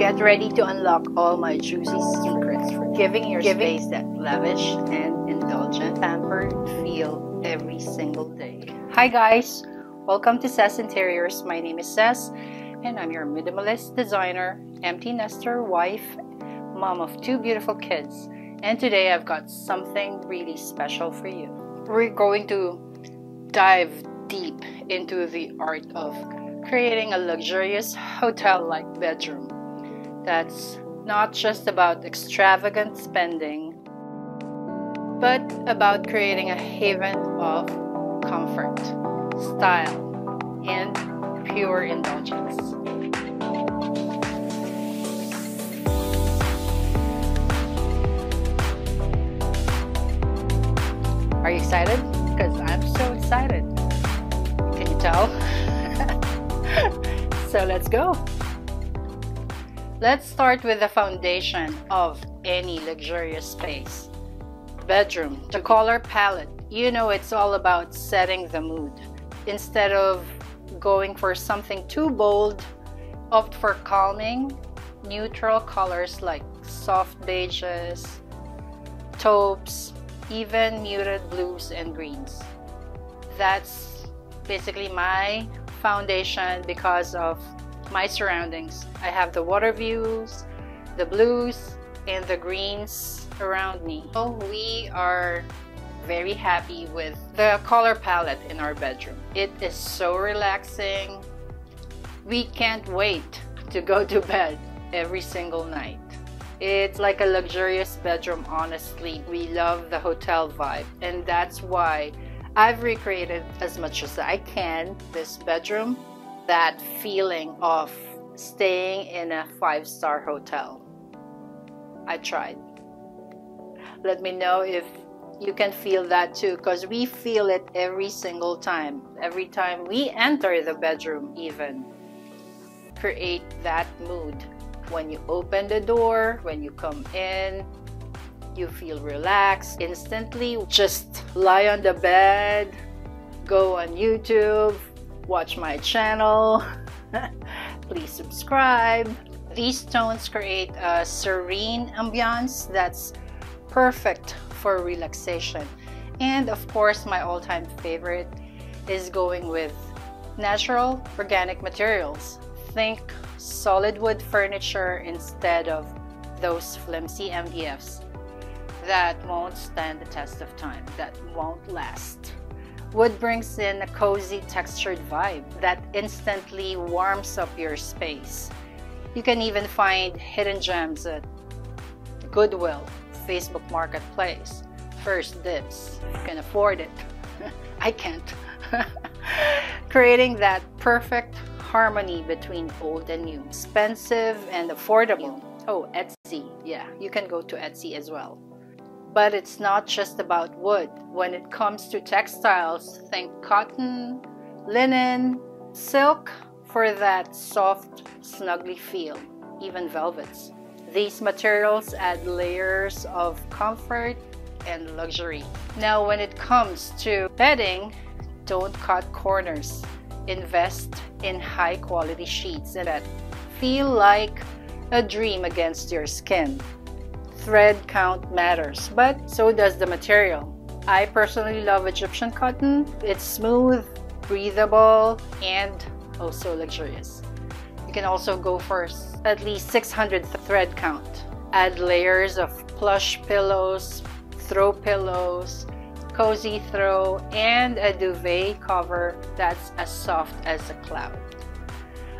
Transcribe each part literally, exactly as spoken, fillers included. Get ready to unlock all my juicy secrets for giving your giving. space that lavish and indulgent, pampered feel every single day. Hi guys! Welcome to Ces Interiors. My name is Ces and I'm your minimalist designer, empty nester, wife, mom of two beautiful kids. And today I've got something really special for you. We're going to dive deep into the art of creating a luxurious hotel-like bedroom. That's not just about extravagant spending, but about creating a haven of comfort, style, and pure indulgence. Are you excited? Because I'm so excited. Can you tell? So let's go. Let's start with the foundation of any luxurious space. Bedroom, the color palette. You know, it's all about setting the mood. Instead of going for something too bold, opt for calming, neutral colors like soft beiges, taupes, even muted blues and greens. That's basically my foundation because of my surroundings. I have the water views, the blues, and the greens around me. So we are very happy with the color palette in our bedroom. It is so relaxing. We can't wait to go to bed every single night. It's like a luxurious bedroom, honestly. We love the hotel vibe, and that's why I've recreated as much as I can this bedroom. That feeling of staying in a five-star hotel. I tried. Let me know if you can feel that too, because we feel it every single time. Every time we enter the bedroom, even. Create that mood. When you open the door, when you come in, you feel relaxed instantly. Just lie on the bed, go on YouTube, watch my channel. Please subscribe. These tones create a serene ambiance that's perfect for relaxation. And of course, my all-time favorite is going with natural organic materials. Think solid wood furniture instead of those flimsy M D Fs that won't stand the test of time, that won't last. Wood brings in a cozy textured vibe that instantly warms up your space. You can even find hidden gems at Goodwill, Facebook Marketplace, First Dibs. You can afford it. I can't. Creating that perfect harmony between old and new, expensive and affordable. Oh, Etsy. Yeah, you can go to Etsy as well. But it's not just about wood. When it comes to textiles, think cotton, linen, silk for that soft, snuggly feel, even velvets. These materials add layers of comfort and luxury. Now, when it comes to bedding, don't cut corners. Invest in high-quality sheets that feel like a dream against your skin. Thread count matters, but so does the material. I personally love Egyptian cotton. It's smooth, breathable, and oh so luxurious. You can also go for at least six hundred thread count. Add layers of plush pillows, throw pillows, cozy throw, and a duvet cover that's as soft as a cloud.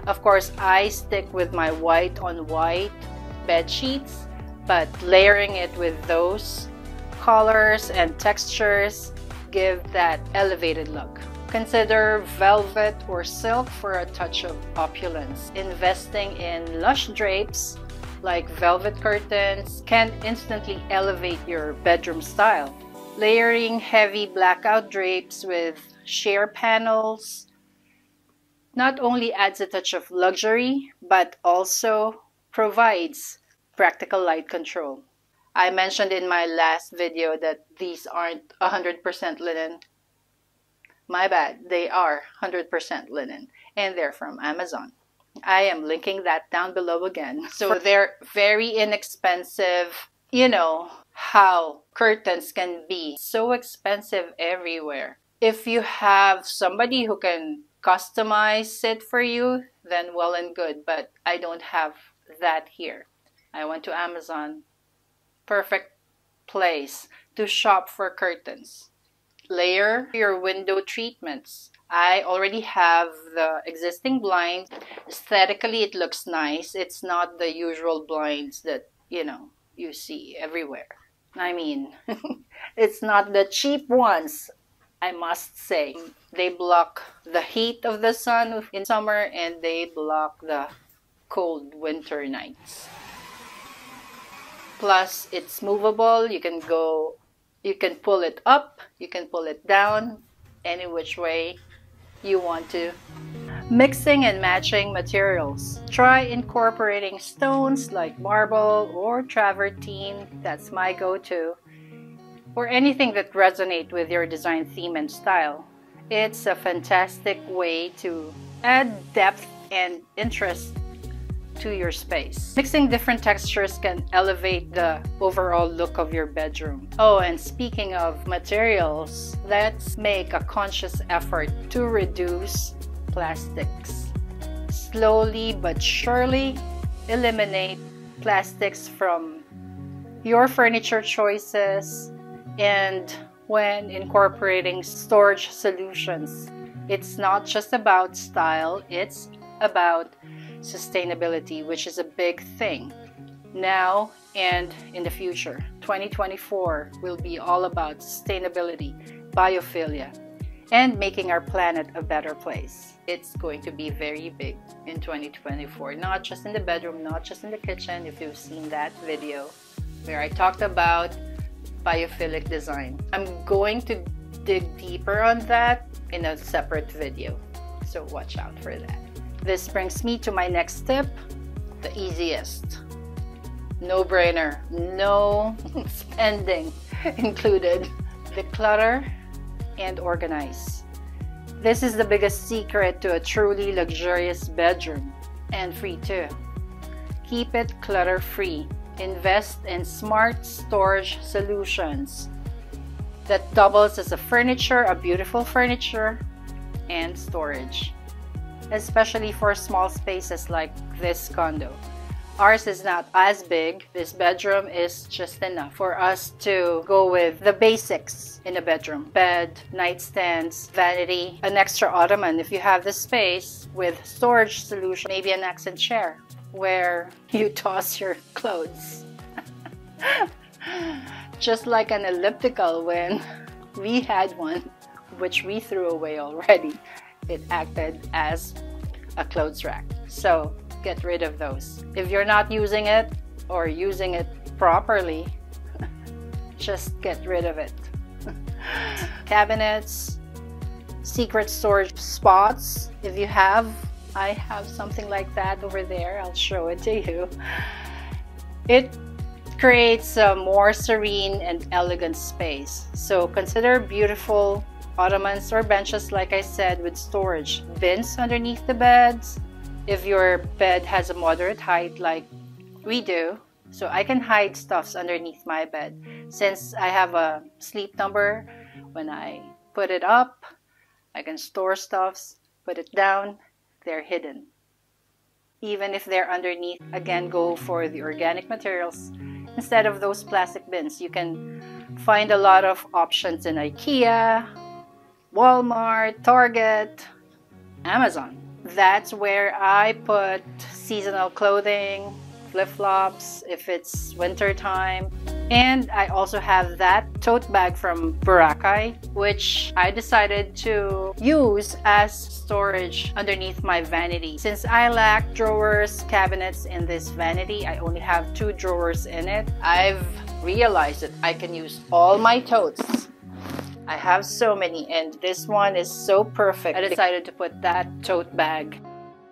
Of course, I stick with my white on white bed sheets, but layering it with those colors and textures give that elevated look. Consider velvet or silk for a touch of opulence. Investing in lush drapes like velvet curtains can instantly elevate your bedroom style. Layering heavy blackout drapes with sheer panels not only adds a touch of luxury, but also provides practical light control. I mentioned in my last video that these aren't one hundred percent linen. My bad, they are one hundred percent linen and they're from Amazon. I am linking that down below again. So they're very inexpensive. You know how curtains can be so expensive everywhere. If you have somebody who can customize it for you, then well and good, but I don't have that here. I went to Amazon. Perfect place to shop for curtains. Layer your window treatments. I already have the existing blind. Aesthetically, it looks nice. It's not the usual blinds that, you know, you see everywhere. I mean, it's not the cheap ones, I must say. They block the heat of the sun in summer and they block the cold winter nights. Plus, it's movable. You can go, you can pull it up, you can pull it down, any which way you want to. Mixing and matching materials. Try incorporating stones like marble or travertine. That's my go-to. Or anything that resonates with your design theme and style. It's a fantastic way to add depth and interest to your space. Mixing different textures can elevate the overall look of your bedroom. Oh, and speaking of materials, let's make a conscious effort to reduce plastics. Slowly but surely, eliminate plastics from your furniture choices, and when incorporating storage solutions. It's not just about style, it's about sustainability, which is a big thing now and in the future. twenty twenty-four will be all about sustainability, biophilia, and making our planet a better place. It's going to be very big in twenty twenty-four, not just in the bedroom, not just in the kitchen. If you've seen that video where I talked about biophilic design, I'm going to dig deeper on that in a separate video, so watch out for that. This brings me to my next tip, the easiest. No-brainer, no spending included. Declutter and organize. This is the biggest secret to a truly luxurious bedroom, and free too. Keep it clutter-free. Invest in smart storage solutions that doubles as a furniture, a beautiful furniture, and storage. Especially for small spaces like this condo. Ours is not as big. This bedroom is just enough for us to go with the basics in a bedroom. Bed, nightstands, vanity, an extra ottoman if you have the space, with storage solution, maybe an accent chair where you toss your clothes. Just like an elliptical when we had one, which we threw away already. It acted as a clothes rack. So get rid of those. If you're not using it or using it properly, just get rid of it. Cabinets, secret storage spots if you have. I have something like that over there. I'll show it to you. It creates a more serene and elegant space. So consider beautiful ottomans or benches, like I said, with storage. Bins underneath the beds. If your bed has a moderate height like we do, so I can hide stuffs underneath my bed. Since I have a Sleep Number, when I put it up, I can store stuffs, put it down, they're hidden. Even if they're underneath, again, go for the organic materials instead of those plastic bins. You can find a lot of options in IKEA, Walmart, Target, Amazon. That's where I put seasonal clothing, flip-flops if it's winter time. And I also have that tote bag from Barakai, which I decided to use as storage underneath my vanity. Since I lack drawers, cabinets in this vanity, I only have two drawers in it. I've realized that I can use all my totes. I have so many, and this one is so perfect. I decided to put that tote bag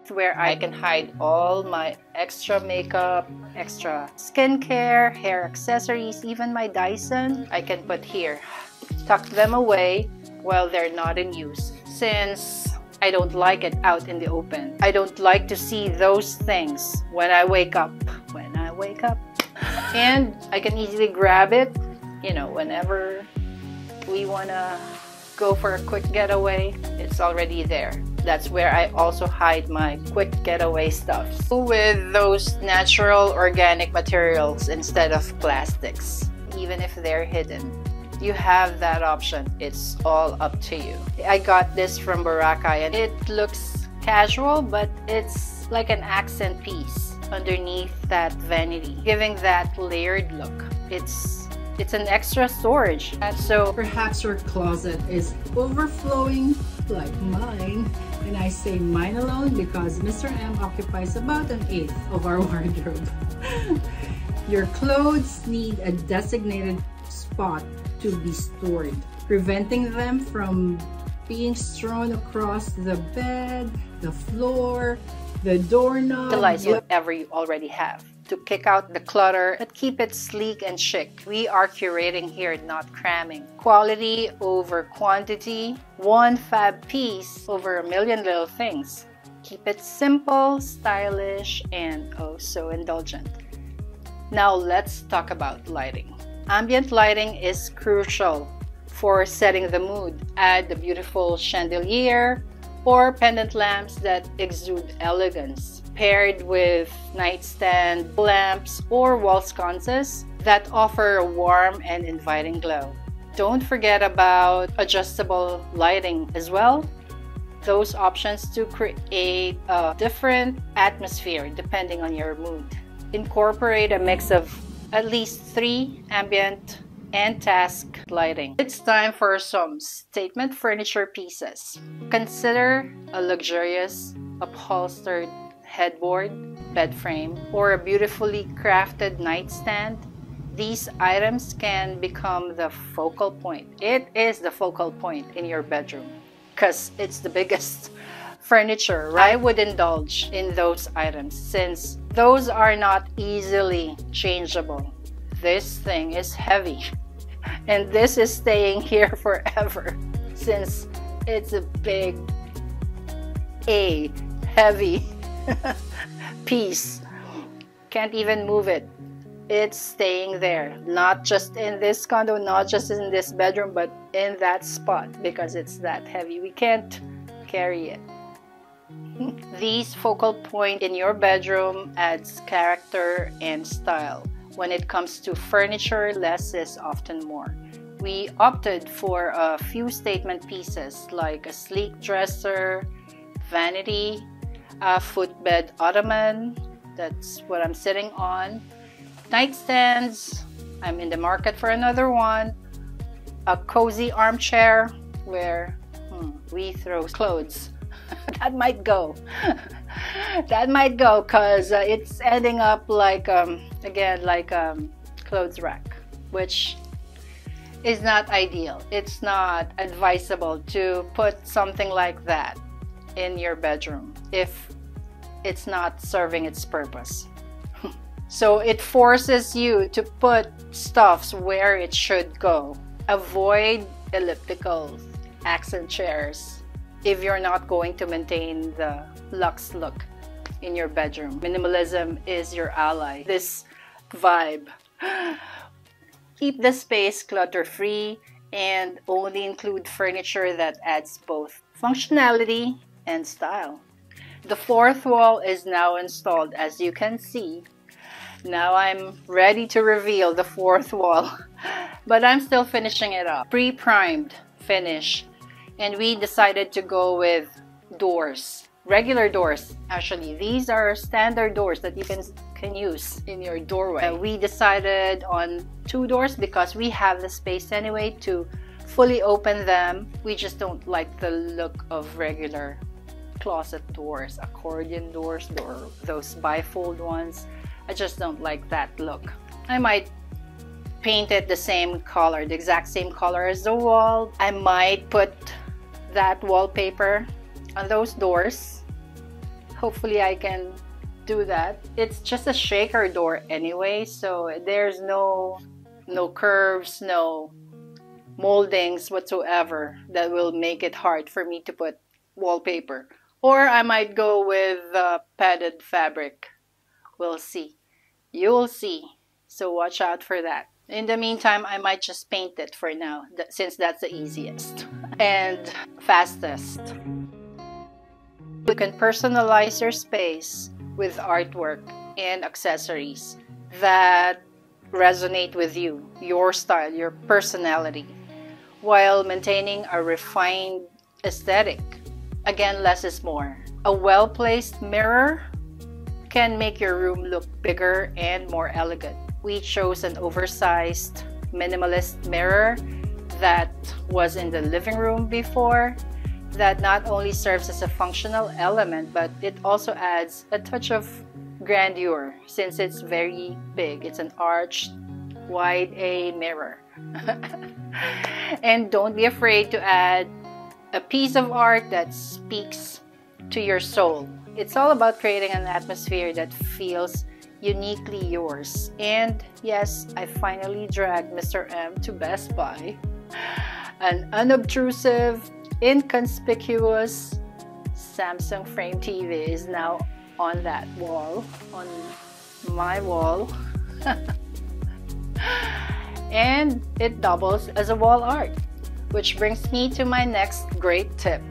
where I can hide all my extra makeup, extra skincare, hair accessories, even my Dyson. I can put here, tuck them away while they're not in use. Since I don't like it out in the open. I don't like to see those things when I wake up. When I wake up. And I can easily grab it, you know, whenever we wanna go for a quick getaway, it's already there. That's where I also hide my quick getaway stuff. With those natural organic materials instead of plastics, even if they're hidden. You have that option. It's all up to you. I got this from Barakai and it looks casual, but it's like an accent piece underneath that vanity, giving that layered look. It's it's an extra storage. And so perhaps your closet is overflowing like mine. And I say mine alone because Mister M occupies about an eighth of our wardrobe. Your clothes need a designated spot to be stored, preventing them from being strewn across the bed, the floor, the doorknob. Utilize whatever you already have to kick out the clutter, but keep it sleek and chic. We are curating here, not cramming. Quality over quantity, one fab piece over a million little things. Keep it simple, stylish, and oh so indulgent. Now let's talk about lighting. Ambient lighting is crucial for setting the mood. Add the beautiful chandelier or pendant lamps that exude elegance, paired with nightstand lamps or wall sconces that offer a warm and inviting glow. Don't forget about adjustable lighting as well. Those options to create a different atmosphere depending on your mood. Incorporate a mix of at least three ambient and task lighting. It's time for some statement furniture pieces. Consider a luxurious upholstered headboard, bed frame, or a beautifully crafted nightstand. These items can become the focal point. It is the focal point in your bedroom because it's the biggest furniture, right? I would indulge in those items since those are not easily changeable. This thing is heavy and this is staying here forever since it's a big A heavy piece. Can't even move it. It's staying there, not just in this condo, not just in this bedroom, but in that spot because it's that heavy. We can't carry it. These focal point in your bedroom adds character and style. When it comes to furniture, less is often more. We opted for a few statement pieces like a sleek dresser, vanity, a footbed ottoman, that's what I'm sitting on, nightstands, I'm in the market for another one, a cozy armchair where hmm, we throw clothes. That might go. That might go because uh, it's ending up like, um, again, like a um, clothes rack, which is not ideal. It's not advisable to put something like that in your bedroom if it's not serving its purpose. So it forces you to put stuffs where it should go. Avoid ellipticals, accent chairs, if you're not going to maintain the luxe look in your bedroom. Minimalism is your ally. This vibe. Keep the space clutter-free and only include furniture that adds both functionality and style. The fourth wall is now installed, as you can see. Now I'm ready to reveal the fourth wall, but I'm still finishing it up. Pre-primed finish. And we decided to go with doors, regular doors. Actually, these are standard doors that you can, can use in your doorway. Uh, we decided on two doors because we have the space anyway to fully open them. We just don't like the look of regular closet doors, accordion doors, or those bifold ones. I just don't like that look. I might paint it the same color, the exact same color as the wall. I might put that wallpaper on those doors. Hopefully I can do that. It's just a shaker door anyway, so there's no no curves, no moldings whatsoever that will make it hard for me to put wallpaper. Or I might go with uh, padded fabric. We'll see. You'll see. So watch out for that. In the meantime, I might just paint it for now, th- since that's the easiest and fastest. You can personalize your space with artwork and accessories that resonate with you, your style, your personality, while maintaining a refined aesthetic. Again, less is more. A well-placed mirror can make your room look bigger and more elegant. We chose an oversized minimalist mirror that was in the living room before that not only serves as a functional element, but it also adds a touch of grandeur since it's very big. It's an arched, wide A mirror. And don't be afraid to add a piece of art that speaks to your soul. It's all about creating an atmosphere that feels uniquely yours. And yes, I finally dragged Mister M to Best Buy. An unobtrusive, inconspicuous Samsung Frame T V is now on that wall, on my wall. And it doubles as a wall art, which brings me to my next great tip.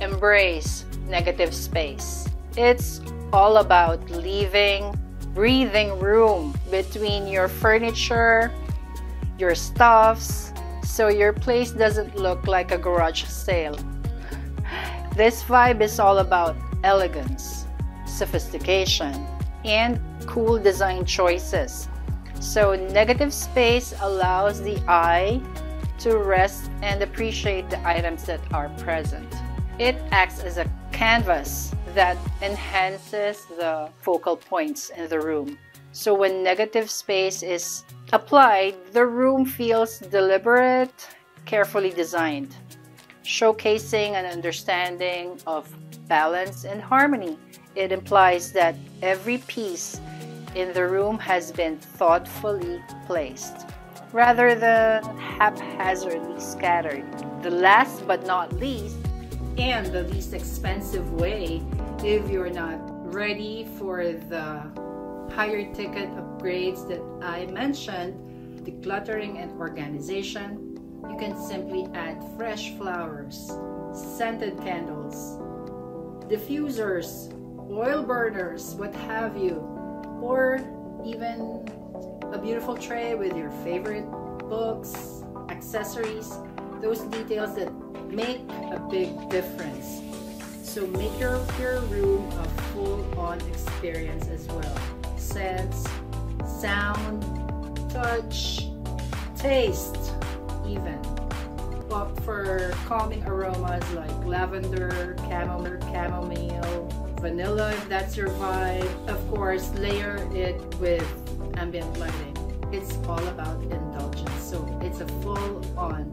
Embrace negative space. It's all about leaving breathing room between your furniture, your stuffs, so your place doesn't look like a garage sale. This vibe is all about elegance, sophistication, and cool design choices. So negative space allows the eye to rest and appreciate the items that are present. It acts as a canvas that enhances the focal points in the room. So when negative space is applied, the room feels deliberate, carefully designed, showcasing an understanding of balance and harmony. It implies that every piece in the room has been thoughtfully placed, rather than haphazardly scattered. The last but not least, and the least expensive way, if you're not ready for the higher ticket upgrades that I mentioned, decluttering and organization, you can simply add fresh flowers, scented candles, diffusers, oil burners, what have you, or even a beautiful tray with your favorite books, accessories, those details that make a big difference. So make your, your room a full-on experience as well. Sense, sound, touch, taste even. Opt for calming aromas like lavender, chamomile, chamomile, vanilla if that's your vibe. Of course, layer it with ambient lighting. It's all about indulgence. So it's a full-on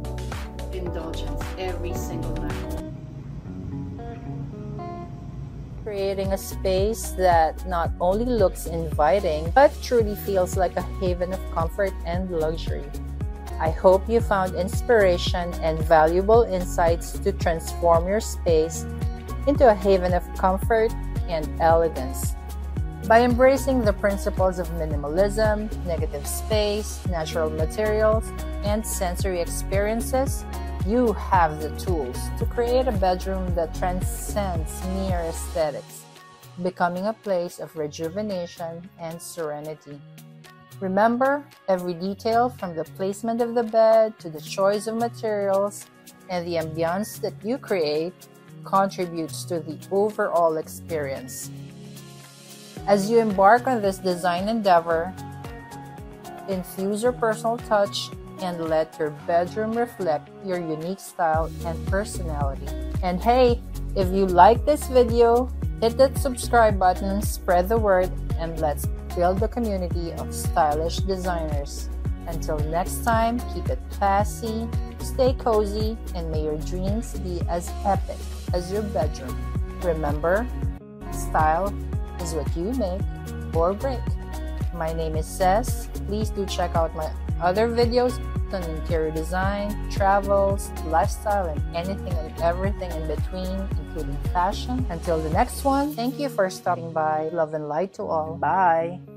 indulgence every single night. Creating a space that not only looks inviting, but truly feels like a haven of comfort and luxury. I hope you found inspiration and valuable insights to transform your space into a haven of comfort and elegance. By embracing the principles of minimalism, negative space, natural materials, and sensory experiences, you have the tools to create a bedroom that transcends mere aesthetics, becoming a place of rejuvenation and serenity. Remember, every detail from the placement of the bed to the choice of materials and the ambiance that you create contributes to the overall experience. As you embark on this design endeavor, infuse your personal touch and let your bedroom reflect your unique style and personality. And hey, if you like this video, hit that subscribe button, spread the word, and let's build the community of stylish designers. Until next time, keep it classy, stay cozy, and may your dreams be as epic as your bedroom. Remember, style is what you make or break. My name is Ces. Please do check out my other videos. on interior design, travels, lifestyle, and anything and everything in between, including fashion. Until the next one, thank you for stopping by. Love and light to all. Bye.